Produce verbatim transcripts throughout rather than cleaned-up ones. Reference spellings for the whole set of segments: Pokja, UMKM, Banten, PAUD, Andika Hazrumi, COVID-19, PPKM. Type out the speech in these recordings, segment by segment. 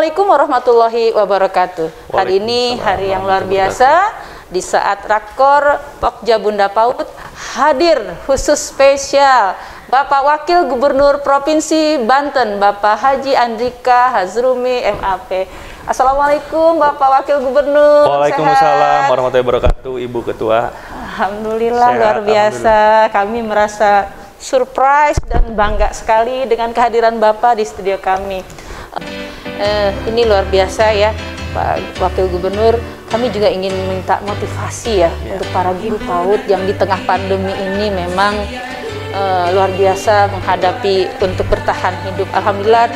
Assalamualaikum warahmatullahi wabarakatuh. Hari ini hari yang luar biasa. Di saat rakor Pokja Bunda PAUD hadir khusus spesial Bapak Wakil Gubernur Provinsi Banten, Bapak Haji Andika Hazrumi M A P. Assalamualaikum Bapak Wakil Gubernur. Waalaikumsalam warahmatullahi wabarakatuh Ibu Ketua. Alhamdulillah sehat, luar biasa. Alhamdulillah. Kami merasa surprise dan bangga sekali dengan kehadiran Bapak di studio kami. Eh, ini luar biasa ya Pak Wakil Gubernur. Kami juga ingin minta motivasi ya, ya. untuk para guru PAUD yang di tengah pandemi ini memang eh, luar biasa menghadapi untuk bertahan hidup. Alhamdulillah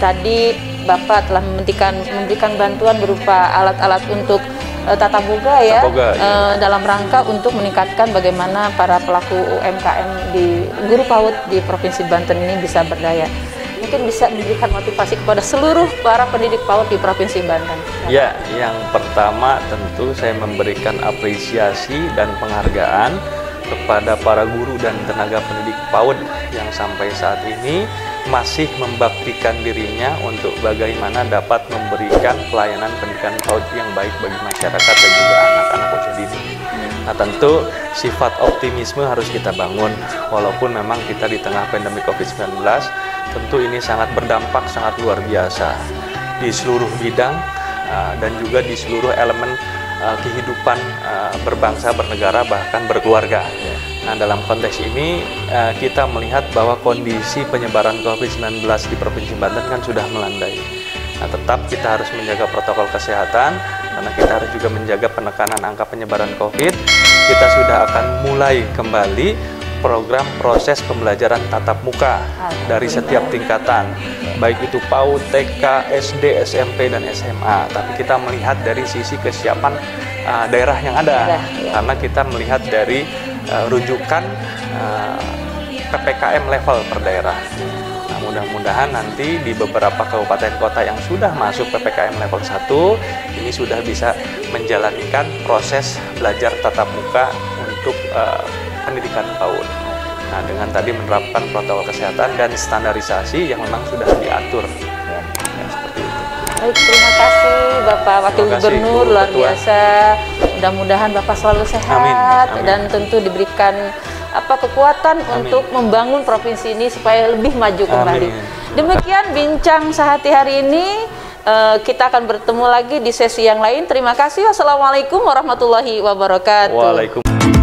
tadi Bapak telah memberikan, memberikan bantuan berupa alat-alat untuk uh, tata boga ya, boga, ya. Uh, dalam rangka untuk meningkatkan bagaimana para pelaku U M K M di guru PAUD di Provinsi Banten ini bisa berdaya. Mungkin bisa memberikan motivasi kepada seluruh para pendidik PAUD di Provinsi Banten. Ya, yang pertama tentu saya memberikan apresiasi dan penghargaan kepada para guru dan tenaga pendidik PAUD yang sampai saat ini masih membaktikan dirinya untuk bagaimana dapat memberikan pelayanan pendidikan PAUD yang baik bagi masyarakat dan juga anak-anak usia dini. Nah tentu sifat optimisme harus kita bangun, walaupun memang kita di tengah pandemi COVID sembilan belas, tentu ini sangat berdampak sangat luar biasa di seluruh bidang dan juga di seluruh elemen kehidupan berbangsa, bernegara, bahkan berkeluarga. Nah, dalam konteks ini kita melihat bahwa kondisi penyebaran COVID sembilan belas di Provinsi Banten kan sudah melandai. Nah, tetap kita harus menjaga protokol kesehatan karena kita harus juga menjaga penekanan angka penyebaran COVID. Kita sudah akan mulai kembali program proses pembelajaran tatap muka dari setiap tingkatan, baik itu PAUD, T K, S D, S M P, dan S M A. Tapi kita melihat dari sisi kesiapan uh, daerah yang ada, karena kita melihat dari Uh, rujukan uh, P P K M level per daerah. Nah, mudah-mudahan nanti di beberapa kabupaten kota yang sudah masuk P P K M level satu ini sudah bisa menjalankan proses belajar tatap muka untuk uh, pendidikan PAUD. Nah, dengan tadi menerapkan protokol kesehatan dan standarisasi yang memang sudah diatur. Ya, ya, seperti itu. Baik, terima kasih Bapak Wakil Gubernur, luar biasa. Mudah-mudahan Bapak selalu sehat. Amin. Amin. Dan tentu diberikan apa kekuatan Amin. untuk membangun provinsi ini supaya lebih maju kembali. Amin. Demikian bincang sehati hari ini. Uh, kita akan bertemu lagi di sesi yang lain. Terima kasih. Wassalamualaikum warahmatullahi wabarakatuh. Waalaikumsalam.